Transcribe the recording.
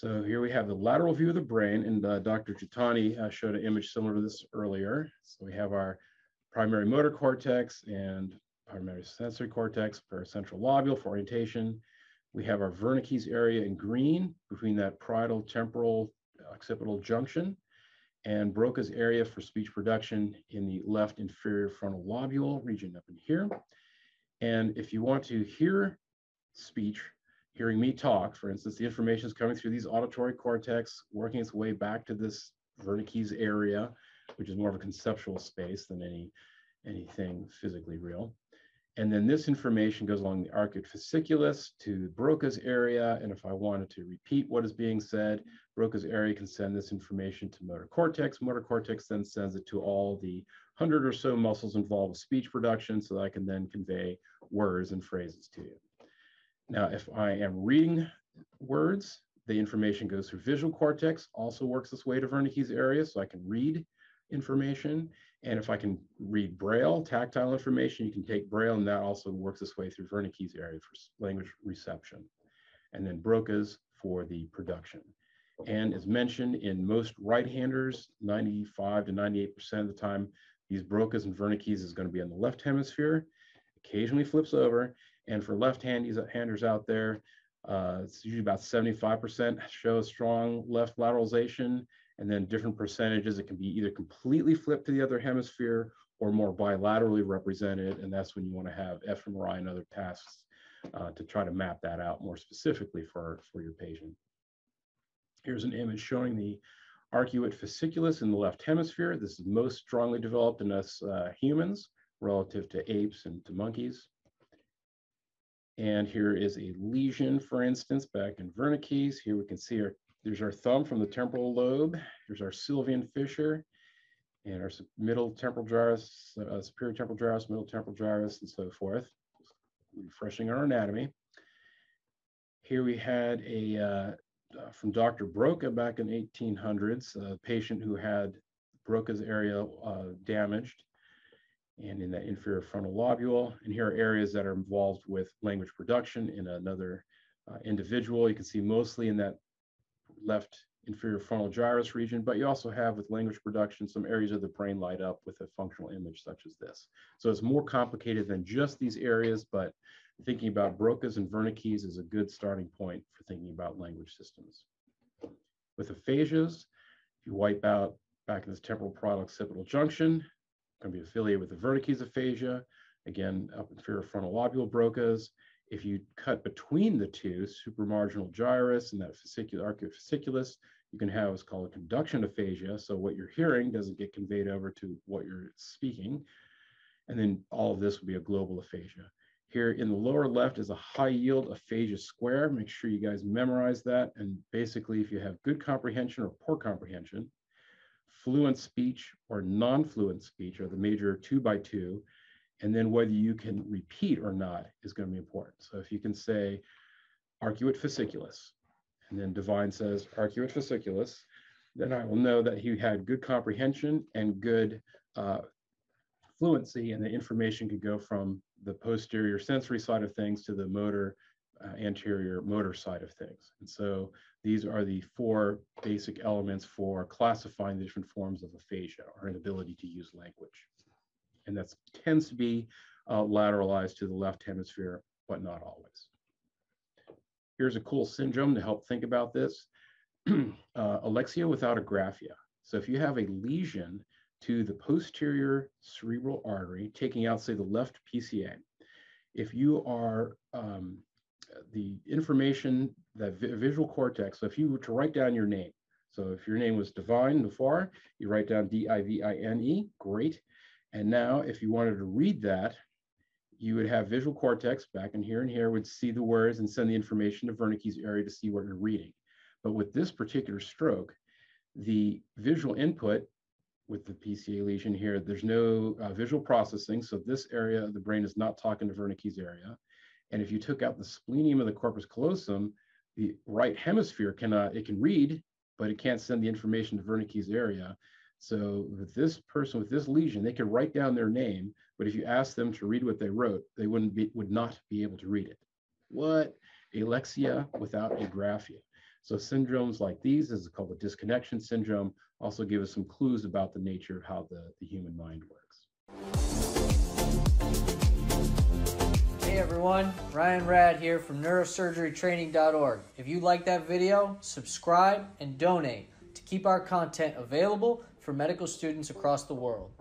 So here we have the lateral view of the brain, and Dr. Chitani showed an image similar to this earlier. So we have our primary motor cortex and primary sensory cortex for central lobule for orientation. We have our Wernicke's area in green between that parietal temporal occipital junction, and Broca's area for speech production in the left inferior frontal lobule region up in here. And if you want to hear speech, hearing me talk, for instance, the information is coming through these auditory cortex, working its way back to this Wernicke's area, which is more of a conceptual space than anything physically real. And then this information goes along the arcuate fasciculus to Broca's area. And if I wanted to repeat what is being said, Broca's area can send this information to motor cortex. Motor cortex then sends it to all the 100 or so muscles involved with speech production so that I can then convey words and phrases to you. Now, if I am reading words, the information goes through visual cortex, also works its way to Wernicke's area so I can read information. And if I can read Braille, tactile information, you can take Braille, and that also works its way through Wernicke's area for language reception, and then Broca's for the production. And as mentioned, in most right-handers, 95 to 98% of the time, these Broca's and Wernicke's is going to be on the left hemisphere, occasionally flips over. And for left-handers out there, it's usually about 75% show strong left lateralization. And then different percentages, it can be either completely flipped to the other hemisphere or more bilaterally represented. And that's when you want to have fMRI and other tasks to try to map that out more specifically for your patient. Here's an image showing the arcuate fasciculus in the left hemisphere. This is most strongly developed in us humans relative to apes and to monkeys. And here is a lesion, for instance, back in Wernicke's. Here we can see our there's our thumb from the temporal lobe. Here's our Sylvian fissure and our middle temporal gyrus, superior temporal gyrus, middle temporal gyrus, and so forth. Just refreshing our anatomy. Here we had a, from Dr. Broca back in 1800s, a patient who had Broca's area damaged and in that inferior frontal lobule. And here are areas that are involved with language production in another individual. You can see mostly in that left inferior frontal gyrus region, but you also have with language production, some areas of the brain light up with a functional image such as this. So it's more complicated than just these areas, but thinking about Broca's and Wernicke's is a good starting point for thinking about language systems. With aphasias, if you wipe out back in this temporal parietal occipital junction, going to be affiliated with the Wernicke's aphasia, again, up inferior frontal lobule Broca's. If you cut between the two, supramarginal gyrus and that arcuate fasciculus, you can have what's called a conduction aphasia. So what you're hearing doesn't get conveyed over to what you're speaking. And then all of this would be a global aphasia. Here in the lower left is a high yield aphasia square. Make sure you guys memorize that. And basically, if you have good comprehension or poor comprehension, fluent speech or non-fluent speech are the major 2x2. And then whether you can repeat or not is going to be important. So if you can say arcuate fasciculus, and then Divine says arcuate fasciculus, then I will know that he had good comprehension and good fluency, and the information could go from the posterior sensory side of things to the motor, anterior motor side of things. And so these are the four basic elements for classifying the different forms of aphasia or inability to use language. And that tends to be lateralized to the left hemisphere, but not always. Here's a cool syndrome to help think about this. Alexia without agraphia. So if you have a lesion to the posterior cerebral artery, taking out, say, the left PCA, if you are the information, that visual cortex, so if you were to write down your name, so if your name was Divine LeFar, you write down D-I-V-I-N-E, great. And now if you wanted to read that, you would have visual cortex back in here, and here would see the words and send the information to Wernicke's area to see what you're reading. But with this particular stroke, the visual input with the PCA lesion here, there's no visual processing. So this area of the brain is not talking to Wernicke's area. And if you took out the splenium of the corpus callosum, the right hemisphere cannot, it can read, but it can't send the information to Wernicke's area. So with this person with this lesion, they could write down their name, but if you asked them to read what they wrote, they would not be able to read it. What? Alexia without agraphia. So syndromes like these, this is called the disconnection syndrome, also give us some clues about the nature of how the human mind works. Hey everyone, Ryan Radd here from neurosurgerytraining.org. If you like that video, subscribe and donate to keep our content available for medical students across the world.